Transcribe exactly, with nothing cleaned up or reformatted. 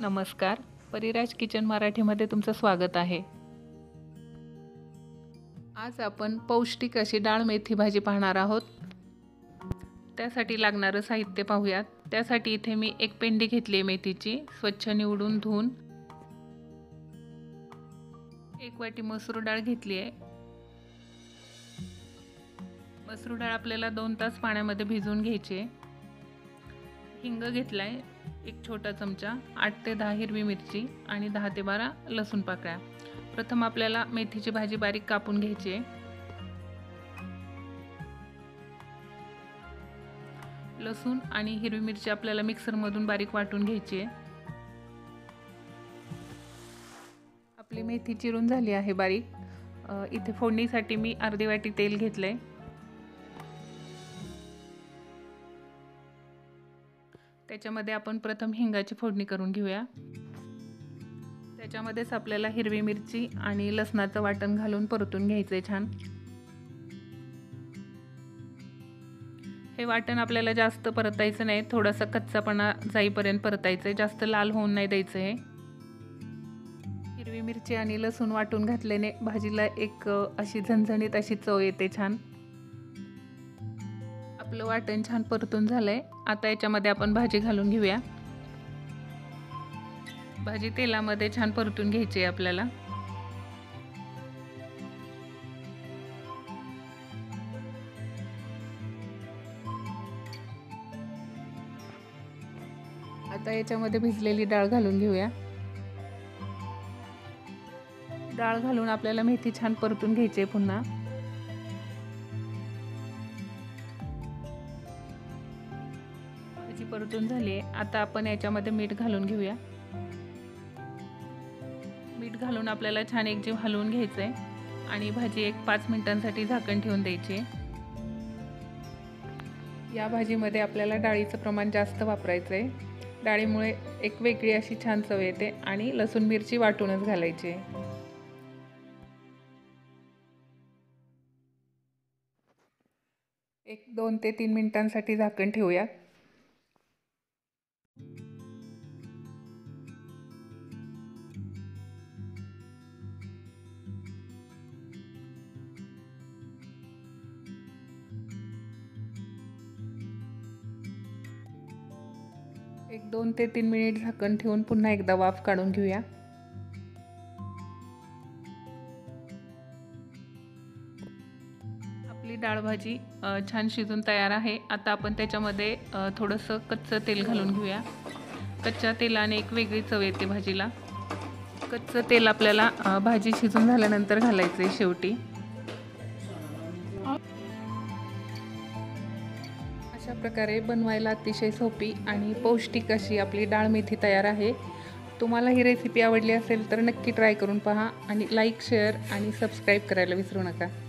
नमस्कार, परिराज किचन मराठीमध्ये तुमचं स्वागत आहे। आज आपण पौष्टिक अशी डाळ मेथी भाजी पाहणार आहोत। त्यासाठी लागणारे साहित्य पाहूयात। त्यासाठी इथे मी एक पेंडी घेतली आहे मेथीची, स्वच्छ निवडून धुवून। एक वाटी मसूर डाळ घेतली आहे। मसूर डाळ आपल्याला दोन तास पाण्यामध्ये भिजवून घ्यायची आहे। हिंग घेतलाय एक छोटा चमचा, आठ ते दहा हिरवी मिरची आणि दहा ते बारा लसूण पाकळ्या। प्रथम आपल्याला मेथीची भाजी बारीक कापून घ्यायची आहे। लसूण आणि हिरवी मिरची आपल्याला मिक्सरमधून बारीक वाटून घ्यायची आहे। आपली मेथी चिरून झाली आहे बारीक। इथे फोडणीसाठी मी अर्धी वाटी तेल घेतलंय। त्याच्यामध्ये आपण प्रथम हिंगाची फोडणी करून घेऊया। त्याच्यामध्येच आपल्याला हिरवी मिरची आणि लसणाचं वाटण घालून परतून घ्यायचंय छान। हे वाटण आपल्याला जास्त परतायचं नाही, थोडासा कच्चापणा जाईपर्यंत परतायचंय, जास्त लाल होऊन नाही द्यायचं हे। हिरवी मिरची आणि लसूण वाटून घातल्याने भाजीला एक अशी झणझणीत अशी चव येते छान। आपलं वाटण छान परतून झालंय। आता याच्यामध्ये आपण भाजी घालून घेऊया। भाजी तेलामध्ये छान परतून घ्यायची आहे आपल्याला। आता याच्यामध्ये भिजलेली डाळ घालून घेऊया। डाळ घालून आपल्याला मेथी छान परतून घ्यायची आहे पुन्हा। परतून झाली आहे। आता आपण याच्यामध्ये मीठ घालून घेऊया। मीठ घालून आपल्याला छान एकजीव हलवून घ्यायचं आहे आणि भाजी एक पाच मिनिटांसाठी झाकण ठेवून द्यायची आहे। या भाजीमध्ये आपल्याला डाळीचं प्रमाण जास्त वापरायचं आहे, डाळीमुळे एक वेगळी अशी छान चव येते। आणि लसूण मिरची वाटूनच घालायची आहे। एक दोन ते तीन मिनिटांसाठी झाकण ठेवूया। एक दोन ते तीन मिनिट झाकण ठेवून पुन्हा एकदा वाफ काढून घेऊया। आपली डाळ भाजी छान शिजून तयार आहे। आता आपण त्याच्यामध्ये थोडंसं कच्चं तेल घालून घेऊया। कच्च्या तेलाने एक वेगळी चव येते भाजीला। कच्चं तेल आपल्याला भाजी शिजून झाल्यानंतर घालायचं आहे शेवटी। अशा प्रकारे बनवायला अतिशय सोपी आणि पौष्टिक अशी आपली डाळ मेथी तयार आहे। तुम्हाला ही रेसिपी आवडली असेल तर नक्की ट्राय करून पहा आणि लाईक, शेअर आणि सबस्क्राईब करायला विसरू नका।